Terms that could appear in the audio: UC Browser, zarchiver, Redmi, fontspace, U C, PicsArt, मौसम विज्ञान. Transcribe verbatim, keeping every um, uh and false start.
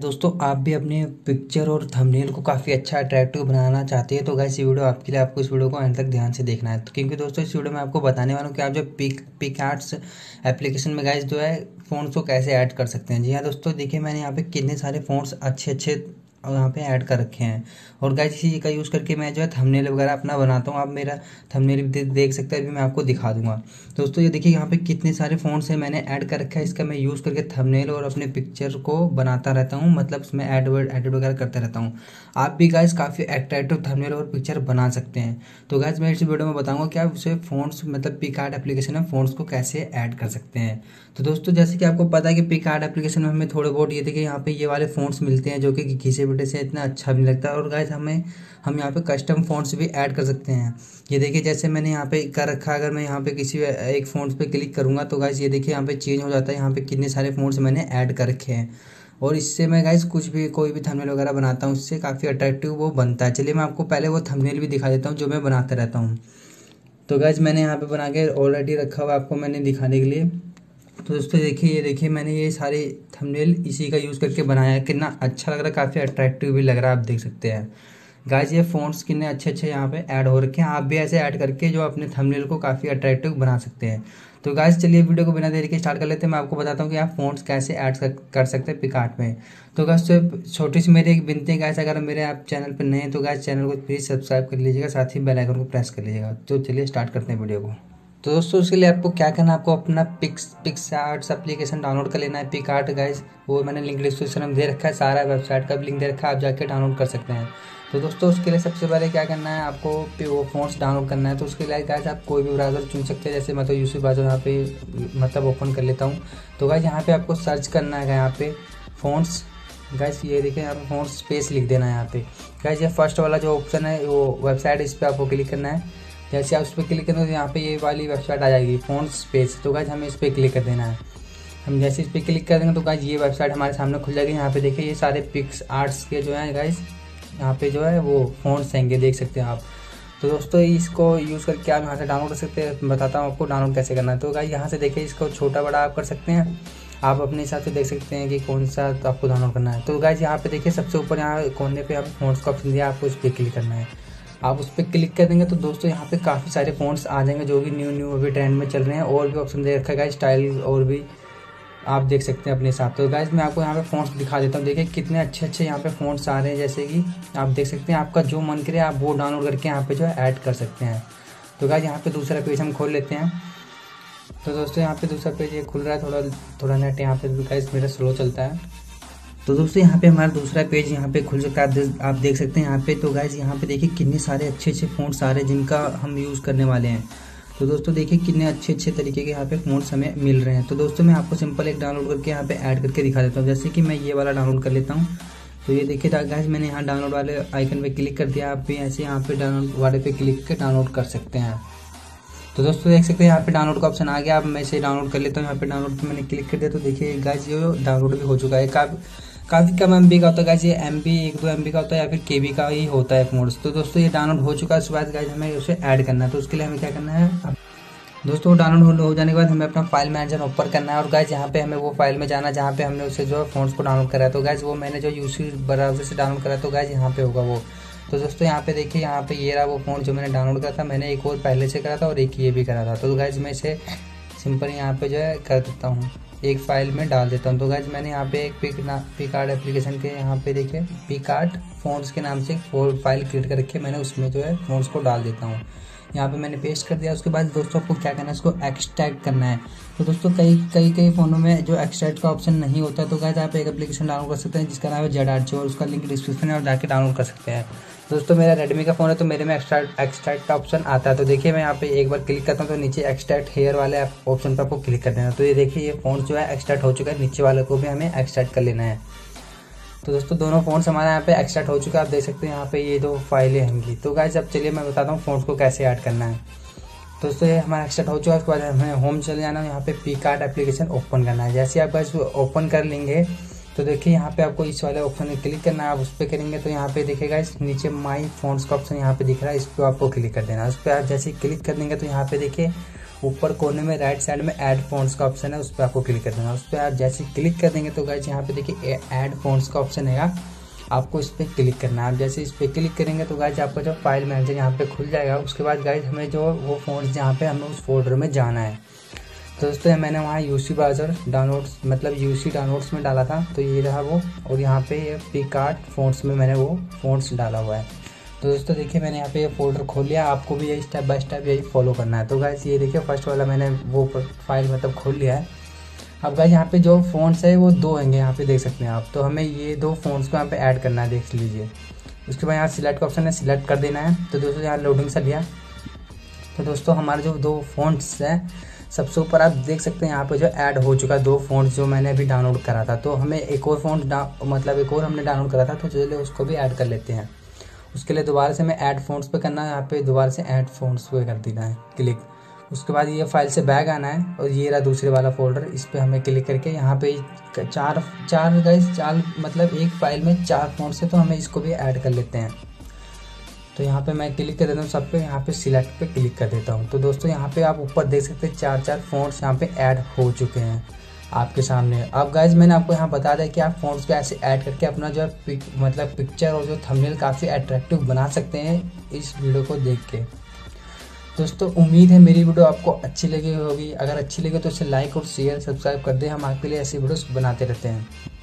दोस्तों आप भी अपने पिक्चर और थंबनेल को काफ़ी अच्छा अट्रैक्टिव बनाना चाहते हैं तो गाइस ये वीडियो आपके लिए, आपको इस वीडियो को अंत तक ध्यान से देखना है तो क्योंकि दोस्तों इस वीडियो में आपको बताने वाला हूँ कि आप जो पिक PicsArt एप्लीकेशन में गाइस जो है फ़ॉन्ट्स को कैसे ऐड कर सकते हैं। जी हाँ दोस्तों, देखिए मैंने यहाँ पे कितने सारे फ़ॉन्ट्स अच्छे अच्छे और यहाँ पे ऐड कर रखे हैं और गाइस इसी का यूज़ करके मैं जो है थंबनेल वगैरह अपना बनाता हूँ। आप मेरा थंबनेल भी देख सकते हैं, अभी मैं आपको दिखा दूंगा। दोस्तों ये देखिए यहाँ पे कितने सारे फ़ॉन्ट्स हैं मैंने ऐड कर रखा है, इसका मैं यूज़ करके थंबनेल और अपने पिक्चर को बनाता रहता हूँ, मतलब उसमें ऐड एडिट वगैरह करता रहता हूँ। आप भी गाइस काफ़ी अट्रैक्टिव थंबनेल और पिक्चर बना सकते हैं। तो गाइस मैं इस वीडियो में बताऊँगा कि आप उसे फ़ॉन्ट्स मतलब PicsArt एप्लीकेशन में फ़ॉन्ट्स को कैसे ऐड कर सकते हैं। तो दोस्तों जैसे कि आपको पता है कि PicsArt एप्लीकेशन में हमें थोड़े बहुत ये देखिए यहाँ पे ये वाले फ़ॉन्ट्स मिलते हैं जो कि घिसे से इतना अच्छा भी लगता है और गाइस हमें हम यहाँ पे कस्टम फ़ॉन्ट्स भी ऐड कर सकते हैं। ये देखिए जैसे मैंने यहाँ पे कर रखा, अगर मैं यहाँ पे किसी एक फ़ॉन्ट्स पे क्लिक करूँगा तो गाइस ये देखिए यहाँ पे चेंज हो जाता है, यहाँ पे कितने सारे फ़ॉन्ट्स मैंने ऐड कर रखे हैं और इससे मैं गाइस कुछ भी कोई भी थंबनेल वगैरह बनाता हूँ, इससे काफ़ी अट्रैक्टिव वो बनता है। चलिए मैं आपको पहले वो थंबनेल भी दिखा देता हूँ जो मैं बनाता रहता हूँ। तो गाइस मैंने यहाँ पर बना के ऑलरेडी रखा हुआ आपको मैंने दिखाने के लिए। तो दोस्तों देखिए ये देखिए मैंने ये सारे थंबनेल इसी का यूज़ करके बनाया है, कितना अच्छा लग रहा है, काफ़ी अट्रैक्टिव भी लग रहा है, आप देख सकते हैं। गाइस ये फ़ॉन्ट्स कितने अच्छे अच्छे यहाँ पे ऐड हो रखे हैं, आप भी ऐसे ऐड करके जो अपने थंबनेल को काफ़ी अट्रैक्टिव बना सकते हैं। तो गाइस चलिए वीडियो को बिना देरी के स्टार्ट कर लेते हैं। मैं आपको बताता हूँ कि आप फ़ॉन्ट्स कैसे ऐड कर सकते हैं PicsArt में। तो गाइस छोटी सी मेरी एक विनती है गाइस, अगर मेरे आप चैनल पर नए हैं तो गाइस चैनल को प्लीज़ सब्सक्राइब कर लीजिएगा, साथ ही बेल आइकन को प्रेस कर लीजिएगा। तो चलिए स्टार्ट करते हैं वीडियो को। तो दोस्तों उसके लिए आपको क्या करना है, आपको अपना पिक्स PicsArt एप्लीकेशन डाउनलोड कर लेना है PicsArt गाइस, वो मैंने लिंक डिस्क्रिप्शन में दे रखा है, सारा वेबसाइट का भी लिंक दे रखा है, आप जाके डाउनलोड कर सकते हैं। तो दोस्तों उसके लिए सबसे पहले क्या करना है, आपको वो फ़ॉन्ट्स डाउनलोड करना है। तो उसके लिए गाइस आप कोई भी ब्राउज़र चुन सकते हैं, जैसे मैं तो U C ब्राउज़र यहाँ पे मतलब ओपन कर लेता हूँ। तो गाइस यहाँ पर आपको सर्च करना है, यहाँ पे फ़ॉन्ट्स गाइस ये देखिए यहाँ पे फ़ॉन्ट्सपेस लिख देना है। यहाँ पे गाइस ये फर्स्ट वाला जो ऑप्शन है वो वेबसाइट, इस पर आपको क्लिक करना है। जैसे आप उस पर क्लिक करें तो यहाँ पे ये वाली वेबसाइट आ जाएगी फोंट्सपेस। तो गाइस हमें इस पर क्लिक कर देना है। हम जैसे इस पर क्लिक कर देंगे तो गाइस ये वेबसाइट हमारे सामने खुल जाएगी। यहाँ पे देखिए ये सारे PicsArt के जो है गाइस यहाँ पे जो है वो फ़ॉन्ट्स आएंगे, देख सकते हैं आप। तो दोस्तों इसको यूज़ करके आप यहाँ से डाउनलोड कर सकते हैं, बताता हूँ आपको डाउनलोड कैसे करना है। तो गाइस यहाँ से देखिए इसको छोटा बड़ा आप कर सकते हैं, आप अपने हिसाब से देख सकते हैं कि कौन सा तो आपको डाउनलोड करना है। तो गाइस यहाँ पे देखिए सबसे ऊपर यहाँ कोने पे आप फ़ॉन्ट्स का ऑप्शन दिया, आपको इस पर क्लिक करना है। आप उस पर क्लिक कर देंगे तो दोस्तों यहाँ पे काफ़ी सारे फ़ॉन्ट्स आ जाएंगे जो भी न्यू न्यू अभी ट्रेंड में चल रहे हैं, और भी ऑप्शन दे रखा है स्टाइल, और भी आप देख सकते हैं अपने हिसाब से। तो गाइस मैं आपको यहाँ पे फ़ॉन्ट्स दिखा देता हूँ, देखिए कितने अच्छे अच्छे यहाँ पे फ़ॉन्ट्स आ रहे हैं, जैसे कि आप देख सकते हैं। आपका जो मन करे आप वो डाउनलोड करके यहाँ पर जो है ऐड कर सकते हैं। तो गाइस यहाँ पर दूसरा पेज हम खोल लेते हैं। तो दोस्तों यहाँ पर दूसरा पेज ये खुल रहा है, थोड़ा थोड़ा नेट यहाँ पर गाइस मेरा स्लो चलता है। तो दोस्तों यहाँ पे हमारा दूसरा पेज यहाँ पे खुल सकता है, आप देख सकते हैं यहाँ पे। तो गाइस यहाँ पे देखिए कितने सारे अच्छे अच्छे फ़ॉन्ट्स आ रहे हैं जिनका हम यूज़ करने वाले हैं। तो दोस्तों देखिए कितने अच्छे अच्छे तरीके के यहाँ पे फ़ॉन्ट्स हमें मिल रहे हैं। तो दोस्तों मैं आपको सिंपल एक डाउनलोड करके यहाँ पे ऐड करके दिखा देता हूँ। जैसे कि मैं ये वाला डाउनलोड कर लेता हूँ। तो ये देखिए गाइस मैंने यहाँ डाउनलोड वाले आइकन पर क्लिक कर दिया, आप भी ऐसे यहाँ पे डाउनलोड वाले पे क्लिक करके डाउनलोड कर सकते हैं। तो दोस्तों देख सकते हैं यहाँ पे डाउनलोड का ऑप्शन आ गया, अब मैं इसे डाउनलोड कर लेता हूँ। यहाँ पे डाउनलोड पे मैंने क्लिक कर दिया तो देखिए गाइस ये डाउनलोड भी हो चुका है। काफ़ी काफ़ी कम एम बी का होता है गाइस, ये एम बी एक दो एम बी का होता है या फिर के बी का ही होता है मोड्स। तो दोस्तों ये डाउनलोड हो चुका है, उसके बाद गाइस हमें उसे ऐड करना है। तो उसके लिए हमें क्या करना है, दोस्तों डाउनलोड हो जाने के बाद हमें अपना फाइल मैनेजर ओपन करना है और गाइस यहाँ पे हमें वो फाइल में जाना जहाँ पे हमने उसे जो है फ़ॉन्ट्स को डाउनलोड कराया। तो गाइस वो मैंने जो U C ब्राउज़र से डाउनलोड कराया तो गाइस यहाँ पे होगा वो। तो दोस्तों यहाँ पे देखिए यहाँ पे ये रहा वो फ़ॉन्ट जो मैंने डाउनलोड करा था, मैंने एक और पहले से करा था और एक ये भी करा था। तो गाइस मैं इसे सिंपल यहाँ पे जो है कर देता हूँ, एक फ़ाइल में डाल देता हूँ। तो गाइस मैंने यहाँ पे एक PicsArt एप्लीकेशन के यहाँ पे देखिए PicsArt फ़ॉन्ट्स के नाम से एक फाइल क्रिएट करके मैंने उसमें जो है फ़ॉन्ट्स को डाल देता हूँ। यहाँ पे मैंने पेस्ट कर दिया। उसके बाद दोस्तों आपको क्या करना है, इसको एक्सट्रैक्ट करना है। तो दोस्तों कई कई कई फ़ोनों में जो एक्सट्रैक्ट का ऑप्शन नहीं होता, तो गाइस आप एक एप्लीकेशन डाउनलोड कर सकते हैं जिसका नाम है zarchiver, और उसका लिंक डिस्क्रिप्शन में आप जाकर डाउनलोड कर सकते हैं। दोस्तों मेरा रेडमी का फ़ोन है तो मेरे में एक्सट्रैक्ट एक्सट्रैक्ट का ऑप्शन आता है। तो देखिए मैं यहाँ पे एक बार क्लिक करता हूँ तो नीचे एक्सट्रैक्ट हेयर वाले ऑप्शन पर आपको क्लिक कर देना। तो ये देखिए ये फ़ॉन्ट जो है एक्सट्रैक्ट हो चुका है, नीचे वाले को भी हमें एक्सट्रैक्ट कर लेना है। तो दोस्तों दोनों फ़ॉन्ट्स हमारे यहाँ पे एक्सट्रैक्ट हो चुका है, आप देख सकते हैं यहाँ पे ये दो फाइलें होंगी। तो गाइस अब चलिए मैं बताता हूँ फ़ॉन्ट्स को कैसे ऐड करना है। दोस्तों ये हमारा एक्सट्रैक्ट हो चुका है, उसके बाद हमें होम चले जाना है, यहाँ पे PicsArt एप्लीकेशन ओपन करना है। जैसे आप गाइस ओपन कर लेंगे तो देखिए यहाँ पे आपको इस वाले ऑप्शन पर क्लिक करना है। आप उस पर करेंगे तो यहाँ पे देखिएगा इस नीचे माई फ़ॉन्ट्स का ऑप्शन यहाँ पे दिख रहा है, इस पर आपको क्लिक कर देना। उस पर आप जैसे क्लिक कर देंगे तो यहाँ पे देखिए ऊपर कोने में राइट साइड में ऐड फोंट्स का ऑप्शन है, उस पर आपको क्लिक कर देना। उस पर आप जैसे क्लिक कर देंगे तो गाइस यहाँ पे देखिए ऐड फोंट्स का ऑप्शन है, आपको इस पर क्लिक करना है। आप जैसे इस पर क्लिक करेंगे तो गाइस आपका जो फाइल मैनेजर यहाँ पे खुल जाएगा। उसके बाद गाइस हमें जो वो फोंट्स जहाँ पे हमें उस फोल्डर में जाना है, तो दोस्तों मैंने वहाँ यूसी ब्राउजर डाउनलोड्स मतलब यूसी डाउनलोड्स में डाला था, तो ये रहा वो। और यहाँ पे ये पिकआर्ट फोंट्स में मैंने वो फोंट्स डाला हुआ है। तो दोस्तों देखिए मैंने यहाँ पे ये फोल्डर खोल लिया, आपको भी यही स्टेप बाय स्टेप यही फॉलो करना है। तो गाइस ये देखिए फर्स्ट वाला मैंने वो फाइल मतलब खोल लिया है। अब गाइस यहाँ पर जो फोंट्स है वो दो होंगे, यहाँ पर देख सकते हैं आप। तो हमें ये दो फोंट्स को यहाँ पर ऐड करना है, देख लीजिए। उसके बाद यहाँ सिलेक्ट का ऑप्शन है, सिलेक्ट कर देना है। तो दोस्तों यहाँ लोडिंग से लिया। तो दोस्तों हमारे जो दो फोंट्स हैं सबसे ऊपर आप देख सकते हैं यहाँ पे जो ऐड हो चुका है, दो फोंट्स जो मैंने अभी डाउनलोड करा था। तो हमें एक और फोंट मतलब एक और हमने डाउनलोड करा था, तो चलिए उसको भी ऐड कर लेते हैं। उसके लिए दोबारा से हमें ऐड फोंट्स पे करना है, यहाँ पे दोबारा से ऐड फोंट्स पे कर देना है क्लिक। उसके बाद ये फाइल से बैग आना है और ये रहा दूसरे वाला फोल्डर, इस पर हमें क्लिक करके यहाँ पे चार चार गाइस चार मतलब एक फाइल में चार फोंट्स है, तो हमें इसको भी ऐड कर लेते हैं। तो यहाँ पे मैं क्लिक कर देता हूँ सब पे, यहाँ पे सिलेक्ट पे क्लिक कर देता हूँ। तो दोस्तों यहाँ पे आप ऊपर देख सकते हैं चार चार फोंट्स यहाँ पे ऐड हो चुके हैं आपके सामने। अब गाइज मैंने आपको यहाँ बता दिया कि आप फोंट्स को ऐसे ऐड करके अपना जो पिक, मतलब पिक्चर और जो थंबनेल काफ़ी अट्रैक्टिव बना सकते हैं इस वीडियो को देख के। दोस्तों उम्मीद है मेरी वीडियो आपको अच्छी लगी होगी। अगर अच्छी लगी तो इसे लाइक और शेयर सब्सक्राइब कर दें, हम आपके लिए ऐसी वीडियोज़ बनाते रहते हैं।